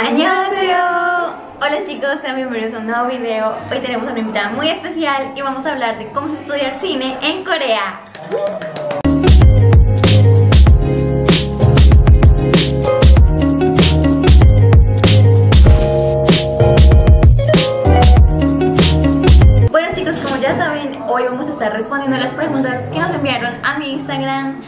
¡Annyeonghaseyo! Hola chicos, sean bienvenidos a un nuevo video. Hoy tenemos a una invitada muy especial y vamos a hablar de cómo es estudiar cine en Corea. Bueno chicos, como ya saben, hoy vamos a estar respondiendo las preguntas que nos enviaron a mi Instagram.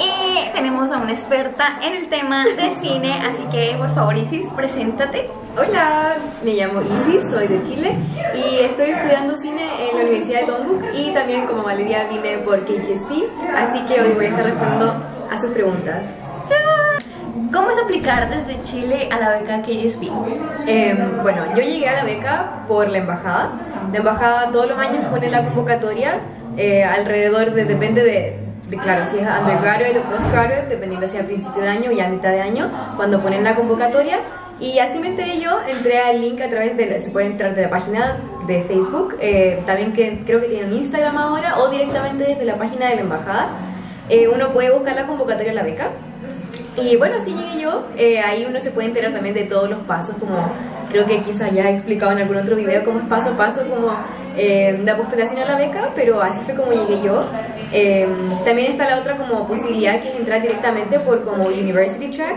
Y tenemos a una experta en el tema de cine, así que por favor Isis, preséntate. Hola, me llamo Isis, soy de Chile y estoy estudiando cine en la Universidad de Dongduk y también como Valeria vine por KGSP, así que hoy voy a estar respondiendo a sus preguntas. ¿Cómo es aplicar desde Chile a la beca KGSP? Bueno, yo llegué a la beca por la embajada. La embajada todos los años pone la convocatoria alrededor de, depende de... Claro, si es undergraduate o postgraduate, dependiendo si a principio de año y a mitad de año, cuando ponen la convocatoria. Y así me enteré yo, entré al link a través de, se puede entrar de la página de Facebook, también que, creo que tienen Instagram ahora, o directamente desde la página de la embajada. Uno puede buscar la convocatoria de la beca. Y bueno, así llegué yo, ahí uno se puede enterar también de todos los pasos, como creo que quizás ya he explicado en algún otro video cómo es paso a paso, como la postulación a la beca, pero así fue como llegué yo. También está la otra como posibilidad que es entrar directamente por como University Track,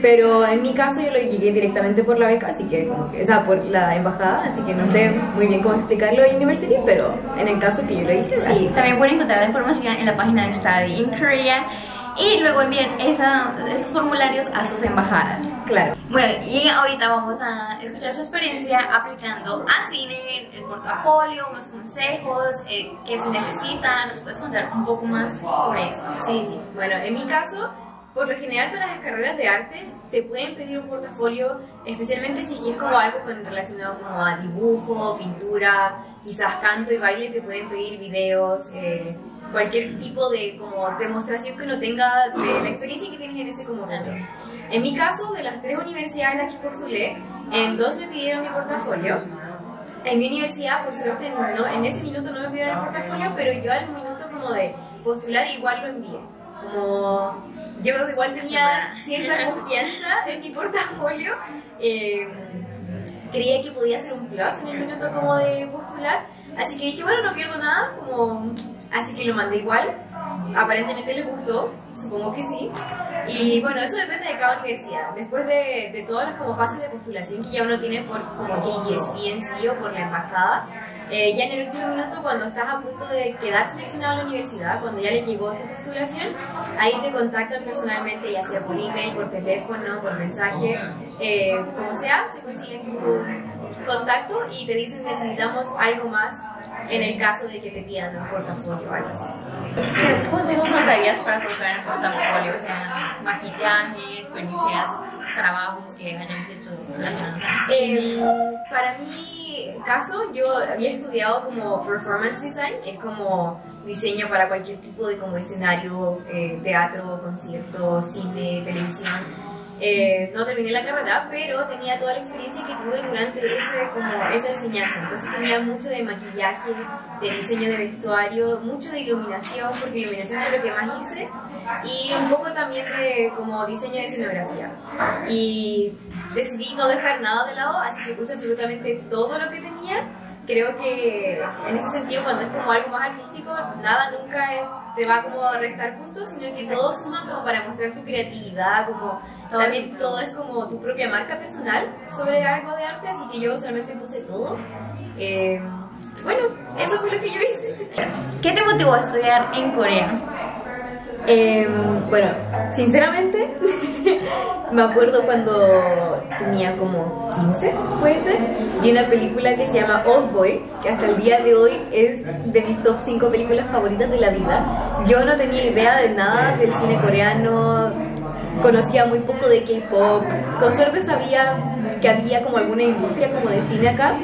pero en mi caso yo lo llegué directamente por la beca, así que, o sea, por la embajada, así que no sé muy bien cómo explicarlo en University, pero en el caso que yo lo hice, sí, así. También pueden encontrar la información en la página de Study in Korea. Y luego envíen esos formularios a sus embajadas. Claro. Bueno, y ahorita vamos a escuchar su experiencia aplicando a cine, el portafolio, unos consejos que se necesitan. ¿Nos puedes contar un poco más sobre esto? Sí, sí. Bueno, en mi caso, por lo general para las carreras de arte te pueden pedir un portafolio, especialmente si es como algo relacionado como a dibujo, pintura, quizás canto y baile, te pueden pedir videos, cualquier tipo de como demostración que uno tenga de la experiencia que tienes en ese como rubro. En mi caso, de las tres universidades en las que postulé, en dos me pidieron mi portafolio. En mi universidad, por suerte, no, en ese minuto no me pidieron el portafolio, pero yo al minuto como de postular igual lo envié. Como yo creo que igual tenía cierta confianza en mi portafolio, creía que podía ser un plus en el minuto como de postular, así que dije bueno, no pierdo nada, como, así que lo mandé igual, aparentemente les gustó, supongo que sí, y bueno, eso depende de cada universidad. Después de todas las como fases de postulación que ya uno tiene por como KGSP en sí o por la embajada, ya en el último minuto, cuando estás a punto de quedar seleccionado a la universidad, cuando ya les llegó esta postulación, ahí te contactan personalmente, ya sea por email, por teléfono, por mensaje, como sea, se consiguen tu contacto y te dicen necesitamos algo más en el caso de que te pidan un portafolio o algo así. ¿Qué consejos nos darías para colocar el portafolio? O sea, maquillaje, experiencias, trabajos que hayan hecho relacionados a sí. Para mí, caso, yo había estudiado como performance design, que es como diseño para cualquier tipo de como escenario, teatro, concierto, cine, televisión. No terminé la carrera, pero tenía toda la experiencia que tuve durante esa enseñanza. Entonces tenía mucho de maquillaje, de diseño de vestuario, mucho de iluminación, porque iluminación fue lo que más hice, y un poco también de como diseño de escenografía. Y decidí no dejar nada de lado, así que puse absolutamente todo lo que tenía. Creo que en ese sentido, cuando es como algo más artístico, nada nunca te va como a restar puntos, sino que todo suma como para mostrar tu creatividad, como también todo es como tu propia marca personal sobre algo de arte, así que yo solamente puse todo. Bueno, eso fue lo que yo hice. ¿Qué te motivó a estudiar en Corea? Bueno, sinceramente, me acuerdo cuando tenía como 15, puede ser, vi una película que se llama Oldboy, que hasta el día de hoy es de mis top 5 películas favoritas de la vida. Yo no tenía idea de nada del cine coreano, conocía muy poco de K-pop, con suerte sabía que había como alguna industria como de cine acá.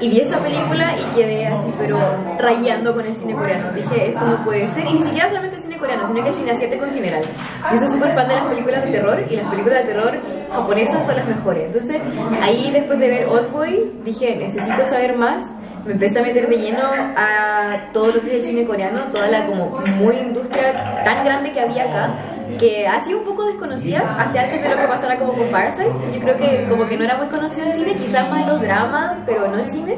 Y vi esa película y quedé así, pero rayando con el cine coreano. Dije, esto no puede ser. Y ni siquiera solamente el cine coreano, sino que el cine asiático en general. Yo soy súper fan de las películas de terror y las películas de terror japonesas son las mejores. Entonces, ahí después de ver Oldboy, dije, necesito saber más. me empecé a meter de lleno a todo lo que es el cine coreano, toda la como muy industria tan grande que había acá, que ha sido un poco desconocida hasta antes de lo que pasara como con Parasite. Yo creo que como que no era muy conocido el cine, quizás más los dramas, pero no el cine.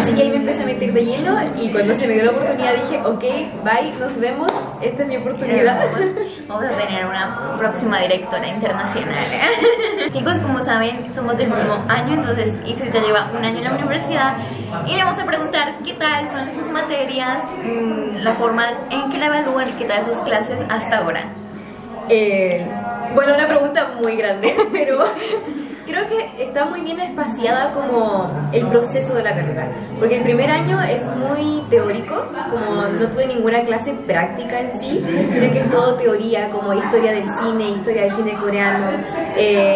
Así que ahí me empecé a meter de lleno y cuando se me dio la oportunidad dije, ok, bye, nos vemos, esta es mi oportunidad. Vamos a tener una próxima directora internacional. Chicos, como saben, somos del mismo año, entonces Isis ya lleva un año en la universidad y le vamos a preguntar qué tal son sus materias, la forma en que la evalúan y qué tal sus clases hasta ahora. Bueno, una pregunta muy grande, pero creo que está muy bien espaciada como el proceso de la carrera, porque el primer año es muy teórico, como no tuve ninguna clase práctica en sí, sino que es todo teoría, como historia del cine coreano,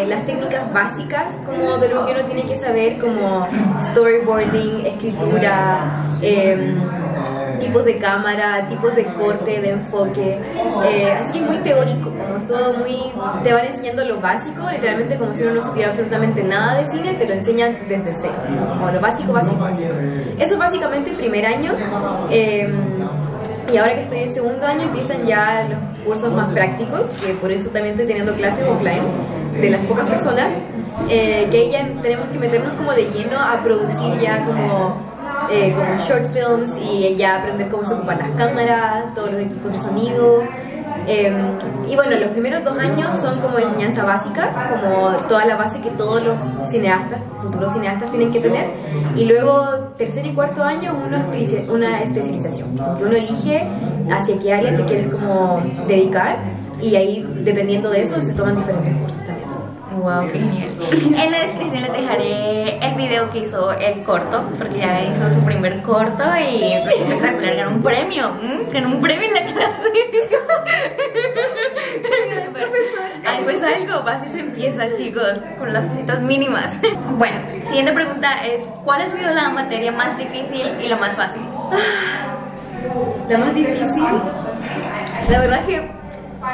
las técnicas básicas como de lo que uno tiene que saber, como storyboarding, escritura, tipos de cámara, tipos de corte, de enfoque, así que es muy teórico, como es todo muy, te van enseñando lo básico, literalmente como si uno no supiera absolutamente nada de cine, te lo enseñan desde cero, o sea, como lo básico. Eso básicamente el primer año, y ahora que estoy en segundo año empiezan ya los cursos más prácticos, que por eso también estoy teniendo clases offline, de las pocas personas, que ahí ya tenemos que meternos como de lleno a producir ya como short films y ya aprender cómo se ocupan las cámaras, todos los equipos de sonido. Y bueno, los primeros 2 años son como enseñanza básica, como toda la base que todos los cineastas, futuros cineastas tienen que tener. Y luego, tercer y cuarto año, una especialización, porque uno elige hacia qué área te quieres como dedicar y ahí, dependiendo de eso, se toman diferentes cursos también. Wow, qué genial. En la descripción les dejaré el video que hizo el corto, porque ya hizo su primer corto y espectacular, ganó un premio. Ganó un premio en la clase. Algo es algo, así se empieza, chicos, con las cositas mínimas. Bueno, siguiente pregunta es, ¿cuál ha sido la materia más difícil y la más fácil? La más difícil, la verdad es que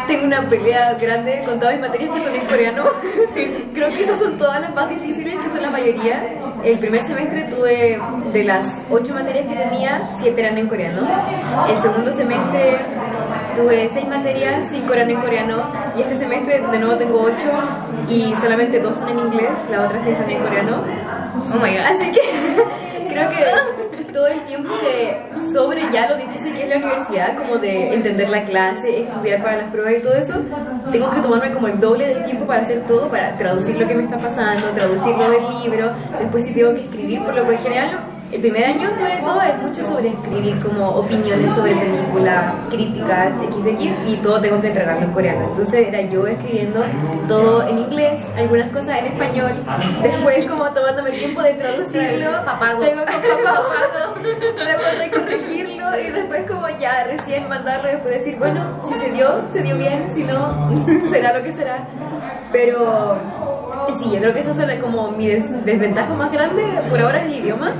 tengo una pelea grande con todas mis materias que son en coreano. Creo que esas son todas las más difíciles, que son la mayoría. El primer semestre tuve, de las 8 materias que tenía, 7 eran en coreano. El segundo semestre tuve 6 materias, 5 eran en coreano. Y este semestre de nuevo tengo 8 y solamente 2 son en inglés, las otras 6 son en coreano. Oh my god. Así que creo que todo el tiempo de sobre ya lo difícil que es la universidad, como de entender la clase, estudiar para las pruebas y todo eso, tengo que tomarme como el doble del tiempo para hacer todo, para traducir lo que me está pasando, traducir todo el libro, después si tengo que escribir, por lo que en general el primer año sobre todo es mucho sobre escribir como opiniones sobre películas, críticas, XX, y todo tengo que entregarlo en coreano. Entonces era yo escribiendo todo en inglés, algunas cosas en español, después como tomándome el tiempo de traducirlo, papago, luego recorregirlo y después como ya recién mandarlo, después decir, bueno, si se dio bien, si no, será lo que será. Pero sí, yo creo que esa suena como mi desventaja más grande por ahora es el idioma.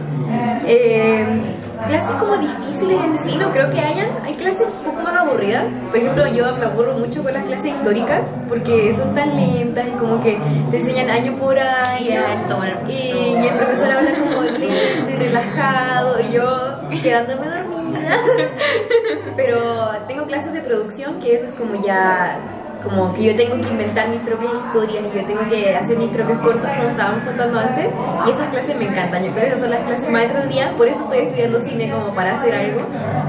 Clases como difíciles en sí no creo que hayan, hay clases un poco más aburridas. Por ejemplo, yo me aburro mucho con las clases históricas porque son tan lentas y como que te enseñan año por año y el profesor habla como lento y relajado y yo quedándome dormida. Pero tengo clases de producción, que eso es como ya, como que yo tengo que inventar mis propias historias y yo tengo que hacer mis propios cortos, como estábamos contando antes, y esas clases me encantan. Yo creo que esas son las clases maestras del día, por eso estoy estudiando cine, como para hacer algo,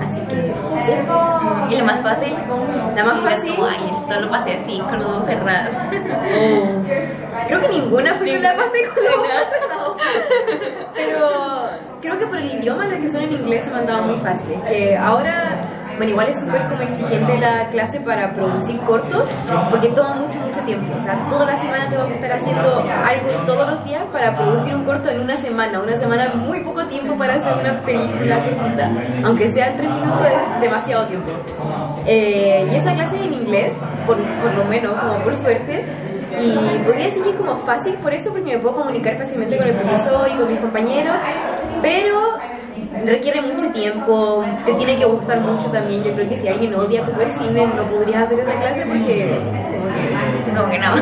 así que sí. ¿Y lo más fácil? La más fácil, ay, esto lo pasé así, con los ojos cerrados. Creo que ninguna fue, yo la pasé con los ojos cerrados, pero creo que por el idioma, las que son en inglés se me han dado muy fáciles, que ahora, bueno, igual es súper como exigente la clase para producir cortos, porque toma mucho tiempo. O sea, toda la semana tengo que estar haciendo algo todos los días para producir un corto en una semana. Una semana es muy poco tiempo para hacer una película cortita, aunque sea en 3 minutos es demasiado tiempo. Y esa clase es en inglés, por lo menos, como por suerte. Y podría decir que es como fácil por eso, porque me puedo comunicar fácilmente con el profesor y con mis compañeros, pero requiere mucho tiempo, te tiene que gustar mucho también. Yo creo que si alguien odia como el cine, no podrías hacer esa clase porque como que no.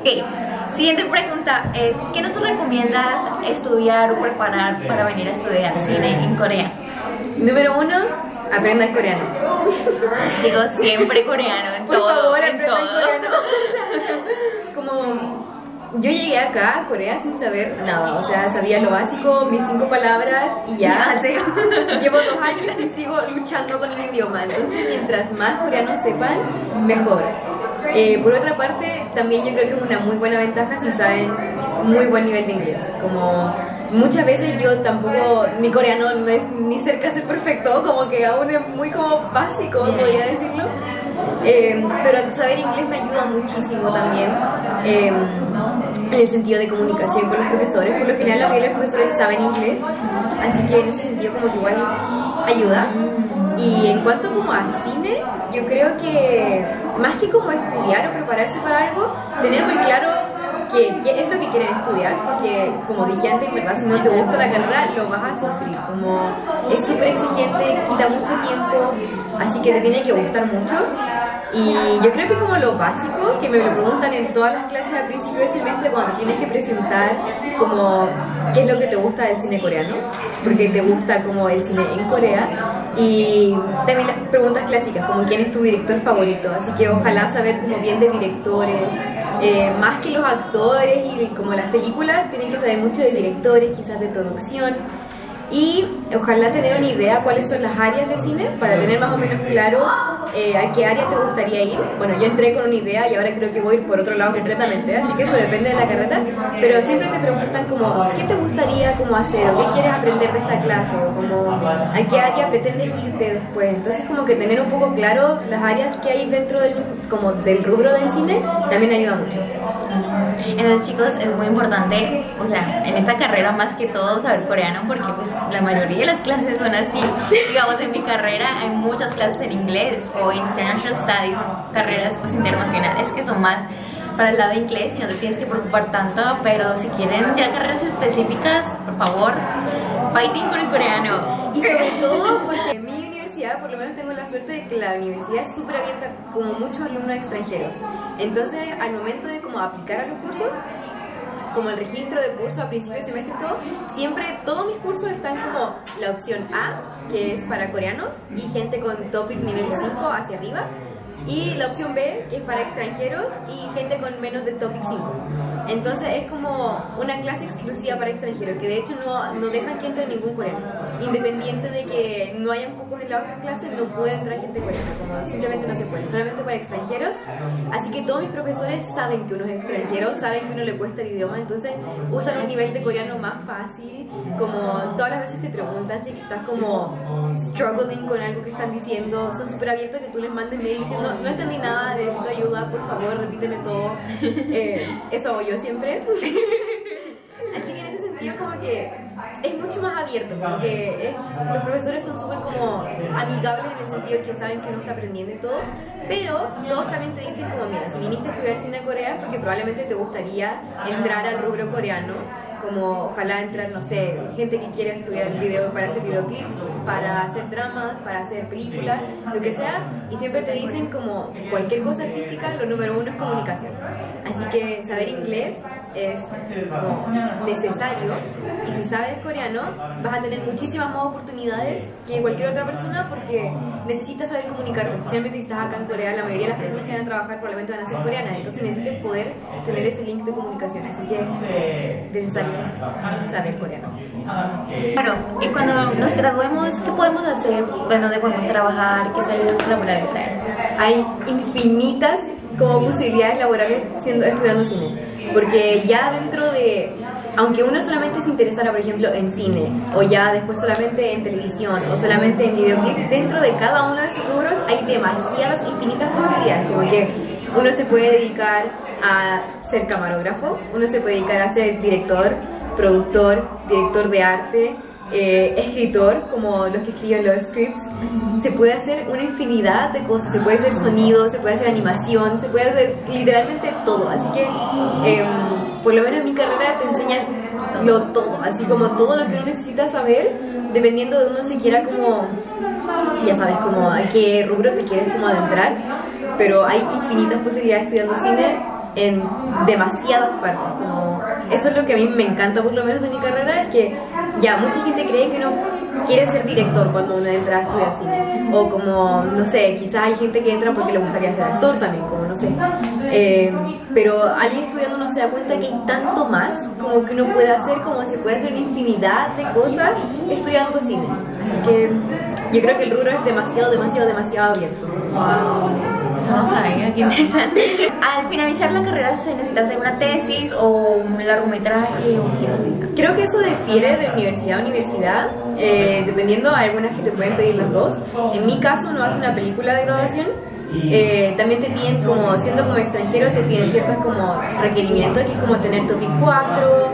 Ok, Siguiente pregunta es, ¿qué nos recomiendas estudiar o preparar para venir a estudiar cine en Corea? Número 1, aprendan coreano. Chicos, siempre coreano, en todo. Por favor, aprendan coreano. Como... yo llegué acá a Corea sin saber nada, o sea, sabía lo básico, mis 5 palabras y ya. Llevo 2 años y sigo luchando con el idioma, entonces mientras más coreanos sepan, mejor. Por otra parte, también yo creo que es una muy buena ventaja si saben muy buen nivel de inglés. Como muchas veces yo tampoco, mi coreano no es ni cerca de ser perfecto, como que aún es muy como básico, podría decirlo. Pero saber inglés me ayuda muchísimo también en el sentido de comunicación con los profesores. Por lo general la mayoría de los profesores saben inglés, así que en ese sentido como que igual ayuda. Y en cuanto como a cine, yo creo que más que como estudiar o prepararse para algo, tener muy claro qué es lo que quieren estudiar, porque como dije antes, en verdad si no te gusta la carrera lo vas a sufrir, como es súper exigente, quita mucho tiempo, así que te tiene que gustar mucho. Y yo creo que como lo básico, que me lo preguntan en todas las clases al principio de semestre cuando tienes que presentar como qué es lo que te gusta del cine coreano, porque te gusta como el cine en Corea, y también las preguntas clásicas como quién es tu director favorito, así que ojalá saber como bien de directores, más que los actores y como las películas, tienen que saber mucho de directores, quizás de producción. Y ojalá tener una idea cuáles son las áreas de cine para tener más o menos claro a qué área te gustaría ir. Bueno, yo entré con una idea y ahora creo que voy por otro lado completamente, así que eso depende de la carrera. Pero siempre te preguntan como qué te gustaría como hacer o qué quieres aprender de esta clase o como a qué área pretendes irte después. Entonces como que tener un poco claro las áreas que hay dentro del, como del rubro del cine también ayuda mucho. Entonces chicos, es muy importante, o sea, en esta carrera más que todo saber coreano, porque pues la mayoría de las clases son así. Digamos, en mi carrera hay muchas clases en inglés o International Studies, son carreras pues internacionales que son más para el lado de inglés y no te tienes que preocupar tanto. Pero si quieren ya carreras específicas, por favor, fighting con el coreano. Y sobre todo porque en mi universidad, por lo menos tengo la suerte de que la universidad es súper abierta, como muchos alumnos extranjeros. Entonces al momento de como aplicar a los cursos, como el registro de curso a principio de semestre y todo, siempre todos mis cursos están como la opción A, que es para coreanos y gente con TOPIK nivel 5 hacia arriba, y la opción B, que es para extranjeros y gente con menos de TOPIK 5. Entonces es como una clase exclusiva para extranjeros, que de hecho no dejan que entre ningún coreano. Independiente de que no hayan cupos en las otras clases, no puede entrar gente coreana, como simplemente no se puede, solamente para extranjeros. Así que todos mis profesores saben que uno es extranjero, saben que uno le cuesta el idioma, entonces usan un nivel de coreano más fácil. Como todas las veces te preguntan si estás como struggling con algo que están diciendo, son súper abiertos que tú les mandes mail diciendo no entendí nada, necesito ayuda, por favor, repíteme todo. Eso hago yo siempre. Así que en ese sentido como que es mucho más abierto, porque los profesores son súper como amigables en el sentido que saben que uno está aprendiendo y todo, pero todos también te dicen como, mira, si viniste a estudiar cine a Corea es porque probablemente te gustaría entrar al rubro coreano, como ojalá entrar, no sé, gente que quiera estudiar videos para hacer videoclips, para hacer dramas, para hacer películas, lo que sea. Y siempre te dicen como cualquier cosa artística, lo número 1 es comunicación. Así que saber inglés es como necesario, y si sabes coreano vas a tener muchísimas más oportunidades que cualquier otra persona, porque necesitas saber comunicarte, especialmente si estás acá en Corea. La mayoría de las personas que van a trabajar probablemente van a ser coreanas, entonces necesitas poder tener ese link de comunicación, así que es necesario saber coreano. Claro, y cuando nos graduemos, ¿qué podemos hacer? ¿Dónde podemos trabajar? ¿Qué salidas laborales hay? Hay infinitas como posibilidades laborales estudiando cine, porque ya dentro de, aunque uno solamente se interesara por ejemplo en cine, o ya después solamente en televisión, o solamente en videoclips, dentro de cada uno de sus rubros hay demasiadas, infinitas posibilidades. Porque uno se puede dedicar a ser camarógrafo, uno se puede dedicar a ser director, productor, director de arte, escritor, como los que escriben los scripts. Se puede hacer una infinidad de cosas, se puede hacer sonido, se puede hacer animación, se puede hacer literalmente todo. Así que por lo menos en mi carrera te enseñan todo, así como todo lo que uno necesita saber, dependiendo de uno si quiera como, ya sabes, como a qué rubro te quieres como adentrar. Pero hay infinitas posibilidades estudiando cine. en demasiadas partes. Como, eso es lo que a mí me encanta, por lo menos de mi carrera, es que ya mucha gente cree que uno quiere ser director cuando uno entra a estudiar cine, o como, no sé, quizás hay gente que entra porque le gustaría ser actor también, como no sé, pero alguien estudiando no se da cuenta que hay tanto más, como que uno puede hacer, como se puede hacer una infinidad de cosas estudiando cine, así que yo creo que el rubro es demasiado abierto. Wow. Eso no sabía, qué interesante. Al finalizar la carrera se necesita hacer una tesis o un largometraje o qué. Creo que eso difiere de universidad a universidad, dependiendo, hay algunas que te pueden pedir las dos. En mi caso no hace una película de graduación. También te piden, como siendo como extranjero, te piden ciertos como requerimientos, que es como tener TOPIK 4,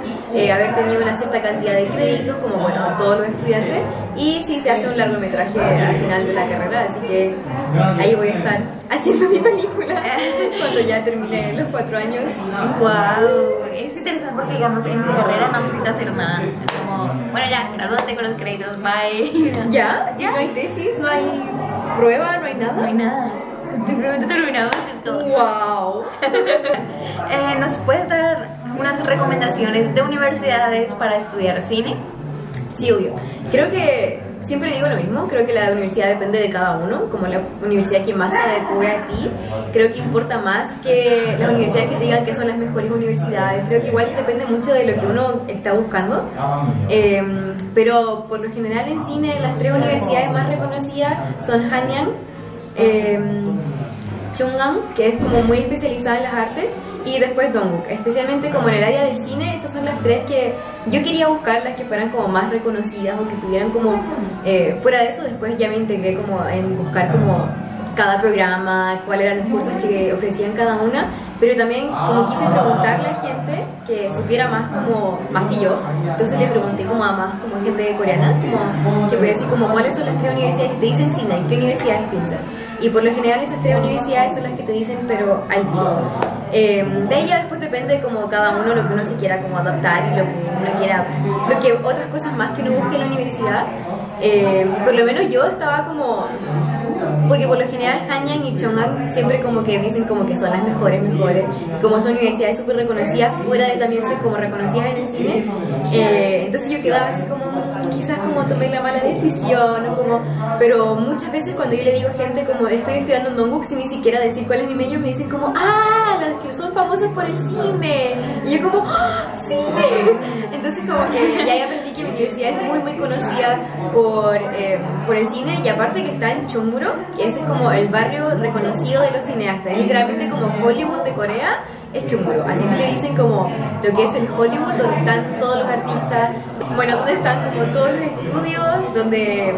haber tenido una cierta cantidad de créditos, como bueno, todos los estudiantes, y sí se hace un largometraje al final de la carrera, así que ahí voy a estar haciendo mi película cuando ya termine los 4 años. Wow, es interesante porque digamos en mi carrera no necesito hacer nada. Bueno, ya, gradúate con los créditos, bye. ¿Ya? No hay tesis, no hay prueba, no hay nada. No hay nada. Simplemente terminamos esto. ¡Wow! ¿Nos puedes dar unas recomendaciones de universidades para estudiar cine? Sí, obvio. Creo que siempre digo lo mismo, creo que la universidad depende de cada uno, como la universidad que más se adecue a ti. Creo que importa más que las universidades que te digan que son las mejores universidades. Creo que igual depende mucho de lo que uno está buscando, pero por lo general en cine las 3 universidades más reconocidas son Hanyang, Chung-Ang, que es como muy especializada en las artes, y después Dong-guk, especialmente como en el área del cine. Esas son las 3 que yo quería buscar, las que fueran como más reconocidas o que tuvieran como, fuera de eso después ya me integré como en buscar como cada programa, cuáles eran los cursos que ofrecían cada una, pero también como quise preguntarle a gente que supiera más, como más que yo, entonces le pregunté como a más como gente coreana, como que voy a decir como cuáles son las 3 universidades que te dicen cine, ¿en qué universidades piensas? Y por lo general esas 3 universidades son las que te dicen, pero al tiro. De ella después depende como cada uno lo que uno se quiera como adaptar y lo que uno quiera, lo que otras cosas más que uno busque en la universidad. Por lo menos yo estaba como, porque por lo general Hanyang y Chung-Ang siempre como que dicen como que son las mejores, como son universidades súper reconocidas, fuera de también ser como reconocidas en el cine, entonces yo quedaba así como, quizás como tomé la mala decisión, o como, pero muchas veces cuando yo le digo a gente como estoy estudiando en Dongduk sin ni siquiera decir cuál es mi medio, me dicen como, ah, las que son famosas por el cine, y yo como, ¡ah, sí! Entonces como que ya aprendí que mi universidad es muy conocida por el cine, y aparte que está en Chungmuro, que ese es como el barrio reconocido de los cineastas, literalmente como Hollywood de Corea es Chungmuro, así se le dicen como lo que es el Hollywood, donde están todos los artistas, bueno, donde están como todos los estudios, donde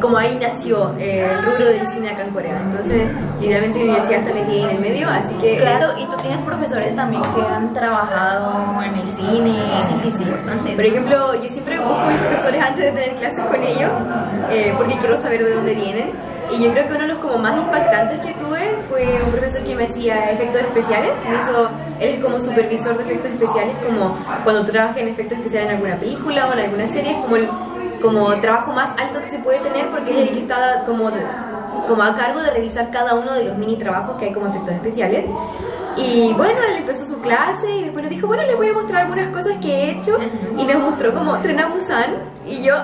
como ahí nació el rubro del cine acá en Corea. Entonces literalmente mi universidad está metida en el medio, así que claro, y tú tienes profesores también que han trabajado en el cine. Sí, por ejemplo, yo siempre busco a mis profesores antes de tener clases con ellos, porque quiero saber de dónde vienen, y yo creo que uno de los como más impactantes que tuve fue un profesor que me hacía efectos especiales, él es como supervisor de efectos especiales, como cuando trabaja en efectos especiales en alguna película o en alguna serie, es como el trabajo más alto que se puede tener, porque es el que está como a cargo de revisar cada uno de los mini trabajos que hay como efectos especiales. Y bueno, él empezó su clase y después nos dijo, bueno, les voy a mostrar algunas cosas que he hecho, y nos mostró como Tren a Busan, y yo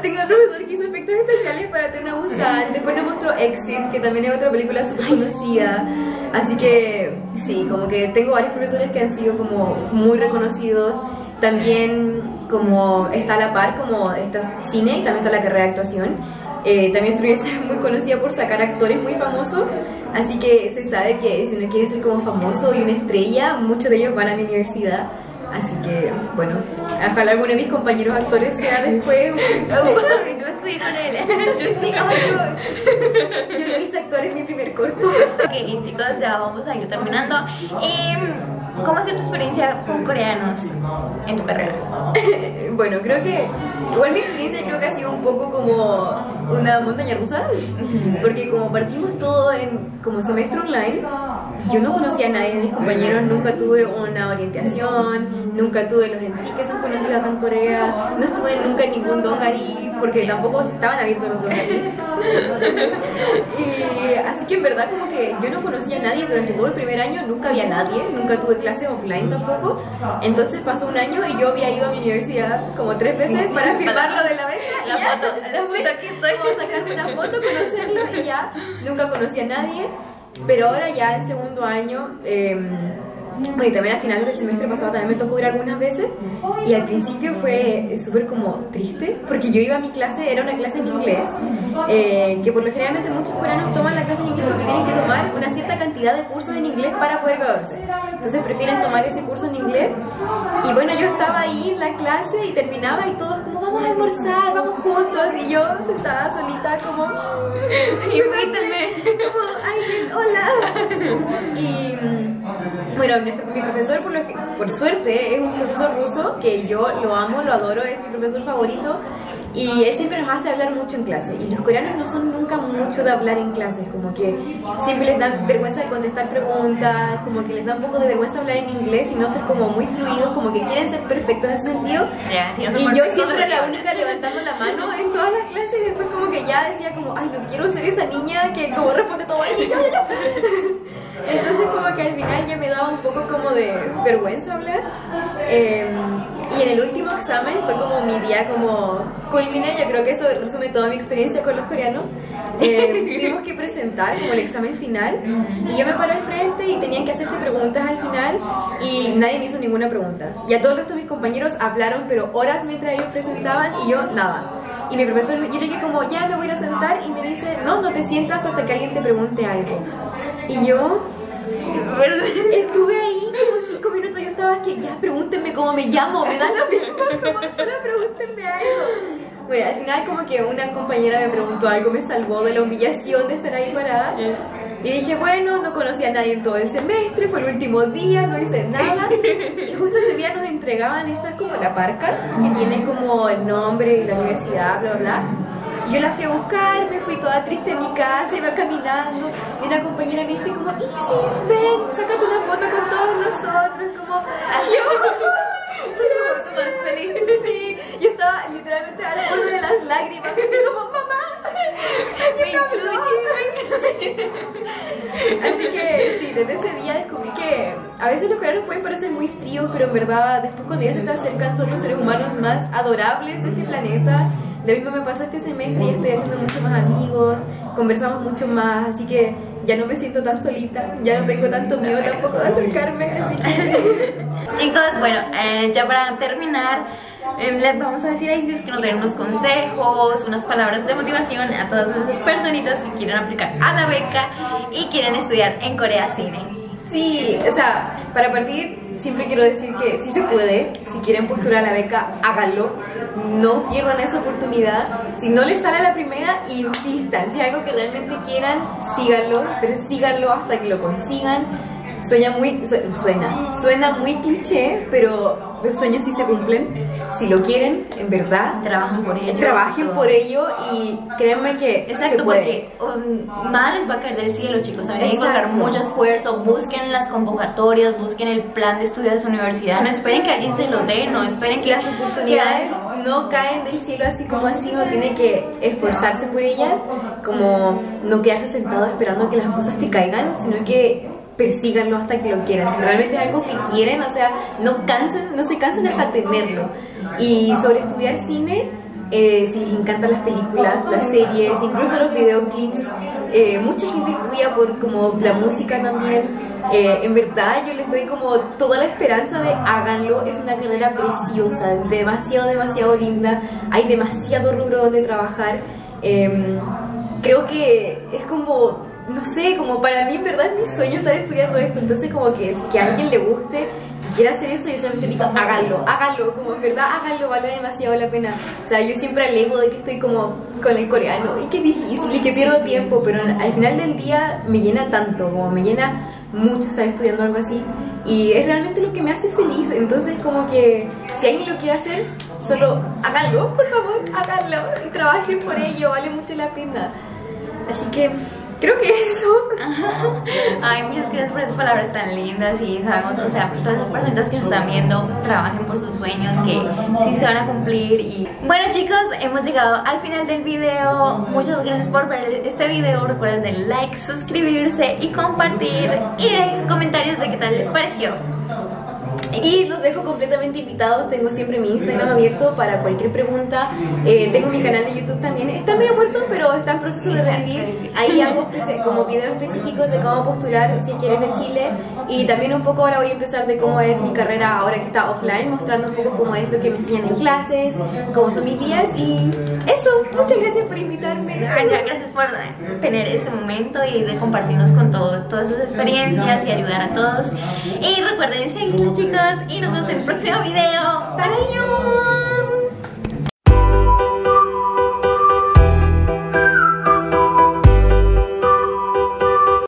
tengo un profesor que hizo efectos especiales para Tren a Busan. Después nos mostró Exit, que también es otra película súper conocida, así que sí, como que tengo varios profesores que han sido como muy reconocidos. También como está a la par, como está cine y también está la carrera de actuación. También es muy conocida por sacar actores muy famosos, así que se sabe que si uno quiere ser como famoso y una estrella, muchos de ellos van a mi universidad. Así que, bueno, ojalá alguno de mis compañeros actores sea después. No estoy con él. Yo no hice actor en mi primer corto. Ok, chicos, ya vamos a ir terminando. ¿Cómo ha sido tu experiencia con coreanos en tu carrera? Bueno, creo que igual mi experiencia creo que ha sido un poco como una montaña rusa, porque como partimos todo en como semestre online, yo no conocía a nadie de mis compañeros, nunca tuve una orientación, nunca tuve los enti que son conocidos acá en Corea, no estuve nunca en ningún dongari, porque tampoco estaban abiertos los dongari. Y así que en verdad como que yo no conocía a nadie durante todo el primer año, nunca había nadie, nunca tuve clases offline tampoco. Entonces pasó un año y yo había ido a mi universidad como 3 veces para firmarlo de la vez. La foto, aquí estoy, como sacarme una foto, conocerlo y ya, nunca conocí a nadie. Pero ahora ya en segundo año, y también a finales del semestre pasado también me tocó ir algunas veces y al principio fue súper como triste porque yo iba a mi clase, era una clase en inglés que por lo generalmente muchos coreanos toman la clase en inglés porque tienen que tomar una cierta cantidad de cursos en inglés para poder graduarse, entonces prefieren tomar ese curso en inglés y bueno, yo estaba ahí en la clase y terminaba y todos como vamos a almorzar, vamos juntos y yo sentada solita como invítenme, como alguien, hola. Y bueno, mi profesor por suerte es un profesor ruso que yo lo amo, lo adoro, es mi profesor favorito y él siempre nos hace hablar mucho en clase y los coreanos no son nunca mucho de hablar en clases, como que siempre les dan vergüenza de contestar preguntas, como que les da un poco de vergüenza hablar en inglés y no ser como muy fluidos, como que quieren ser perfectos en ese sentido, si no, y yo siempre la única levantando la mano en todas las clases y después como que ya decía como ay, no quiero ser esa niña que como responde todo ahí yo. Entonces como que al final ya me daba un poco como de vergüenza hablar y en el último examen fue como mi día como culmina, yo creo que eso resume toda mi experiencia con los coreanos. Tuvimos que presentar como el examen final y yo me paré al frente y tenían que hacerte preguntas al final y nadie me hizo ninguna pregunta y a todo el resto de mis compañeros hablaron pero horas mientras ellos presentaban y yo nada. Y mi profesor, yo le dije como ya me voy a sentar y me dice no te sientas hasta que alguien te pregunte algo y yo estuve ahí como 5 minutos, yo estaba que ya pregúntenme cómo me llamo, me da lo mismo, como solo pregúntenme algo. Bueno, al final como que una compañera me preguntó algo, me salvó de la humillación de estar ahí parada y dije bueno, no conocí a nadie en todo el semestre, fue el último día, no hice nada y justo ese día nos entregaban estas como la parca que tiene como el nombre y la universidad, bla bla bla. Yo la fui a buscar, me fui toda triste a mi casa, iba caminando y una compañera me dice como Isis, ven, sácate una foto con todos nosotros, como yo más feliz. Sí, yo estaba literalmente a la borde de las lágrimas como mamá, me incluye. Así que sí, desde ese día descubrí que a veces los coreanos pueden parecer muy fríos, pero en verdad después cuando ya se te acercan son los seres humanos más adorables de este planeta. Lo mismo me pasó este semestre y estoy haciendo mucho más amigos, conversamos mucho más, así que ya no me siento tan solita, ya no tengo tanto miedo tampoco de acercarme, así que... Chicos, bueno, ya para terminar, les vamos a decir a Isis que nos den unos consejos, unas palabras de motivación a todas esas personitas que quieren aplicar a la beca y quieren estudiar en Corea Cine. Sí, o sea, para partir... Siempre quiero decir que sí se puede, si quieren postular a la beca, háganlo, no pierdan esa oportunidad, si no les sale a la primera, insistan, si es algo que realmente quieran, síganlo, pero síganlo hasta que lo consigan. Suena muy cliché, pero los sueños sí se cumplen, si lo quieren, en verdad, trabajen por ello y créanme que exacto, se puede. Porque nada les va a caer del cielo, chicos, también hay que colocar mucho esfuerzo, busquen las convocatorias, busquen el plan de estudio de su universidad, no esperen que alguien se lo dé, no esperen que las oportunidades no caen del cielo así como así, uno tiene que esforzarse por ellas, como no quedarse sentado esperando que las cosas te caigan, sino que persíganlo hasta que lo quieran, si realmente es algo que quieren, o sea, no se cansen hasta tenerlo. Y sobre estudiar cine, si les encantan las películas, las series, incluso los videoclips, mucha gente estudia por como la música también. En verdad yo les doy como toda la esperanza de háganlo, es una carrera preciosa, demasiado linda, hay demasiado rubro donde trabajar. Creo que es como... No sé, como para mí en verdad es mi sueño estar estudiando esto, entonces como que a alguien le guste, quiera hacer eso, yo solamente digo háganlo, como en verdad háganlo, vale demasiado la pena. O sea, yo siempre alego de que estoy como con el coreano y que es difícil y que pierdo tiempo, pero al final del día me llena tanto, como me llena mucho estar estudiando algo así y es realmente lo que me hace feliz, entonces como que si alguien lo quiere hacer, solo háganlo, por favor, háganlo y trabajen por ello, vale mucho la pena. Así que... Creo que eso. Ajá. Ay, muchas gracias por esas palabras tan lindas. Y sabemos, o sea, todas esas personitas que nos están viendo, trabajen por sus sueños, que sí se van a cumplir. Y bueno, chicos, hemos llegado al final del video. Muchas gracias por ver este video. Recuerden darle like, suscribirse y compartir. Y dejen comentarios de qué tal les pareció. Y los dejo completamente invitados, tengo siempre mi Instagram abierto para cualquier pregunta, tengo mi canal de YouTube también, está medio muerto pero está en proceso de revivir, ahí hago como videos específicos de cómo postular si quieres de Chile, y también un poco ahora voy a empezar de cómo es mi carrera ahora que está offline, mostrando un poco cómo es lo que me enseñan en clases, cómo son mis días y eso. Muchas gracias por invitarme. Ay, ya, gracias por tener este momento y de compartirnos con todas sus experiencias y ayudar a todos, y recuerden seguirlos, chicos, y nos vemos en el próximo video. ¡Para ellos!